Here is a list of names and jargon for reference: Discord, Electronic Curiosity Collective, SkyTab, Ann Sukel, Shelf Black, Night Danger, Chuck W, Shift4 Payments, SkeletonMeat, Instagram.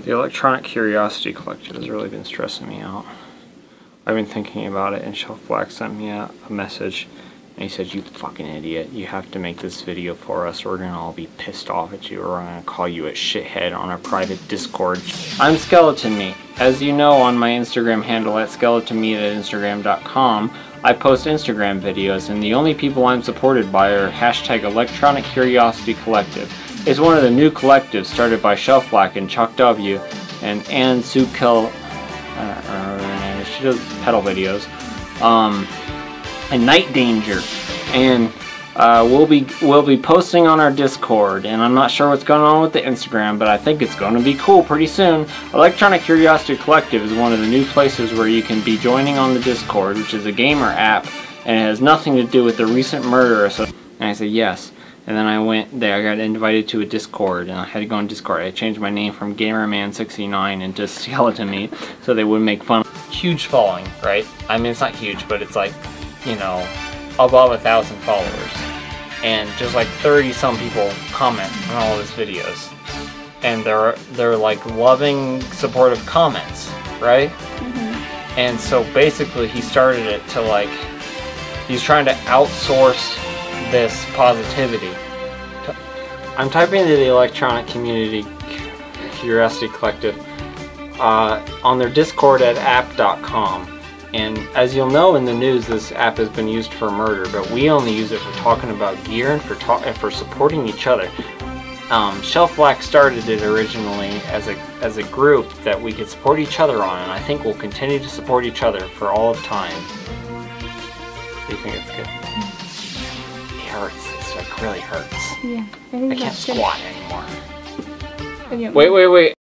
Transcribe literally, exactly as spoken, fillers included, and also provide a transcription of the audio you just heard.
The Electronic Curiosity Collective has really been stressing me out. I've been thinking about it, and Shelf Black sent me a, a message, and he said, "You fucking idiot, you have to make this video for us, or we're gonna all be pissed off at you, or we're gonna call you a shithead on our private Discord." I'm SkeletonMeat. As you know, on my Instagram handle at SkeletonMeat at Instagram dot com, I post Instagram videos, and the only people I'm supported by are hashtag Electronic Curiosity Collective. It's one of the new collectives started by Shelf Black and Chuck W and Ann Sukel. I don't remember her name. She does pedal videos. Um, and Night Danger. And uh, we'll be we'll be posting on our Discord. And I'm not sure what's going on with the Instagram, but I think it's going to be cool pretty soon. Electronic Curiosity Collective is one of the new places where you can be joining on the Discord, which is a gamer app, and it has nothing to do with the recent murder. So, and I said yes. And then I went there, I got invited to a Discord, and I had to go on Discord. I changed my name from Gamer Man sixty-nine into SkeletonMeat, so they wouldn't make fun. Huge following, right? I mean, it's not huge, but it's like, you know, above a thousand followers. And just like thirty some people comment on all of his videos. And they're, they're like loving, supportive comments, right? Mm-hmm. And so basically he started it to like, he's trying to outsource this positivity. I'm typing into the Electronic Community Curiosity Collective uh, on their Discord at app dot com, and as you'll know in the news, this app has been used for murder, but we only use it for talking about gear and for talk and for supporting each other. Um, Shelf Black started it originally as a as a group that we could support each other on, and I think we'll continue to support each other for all of time. Do you think it's good? Hurts. This like really hurts. Yeah, I, think I can't squat anymore. Wait, wait, wait.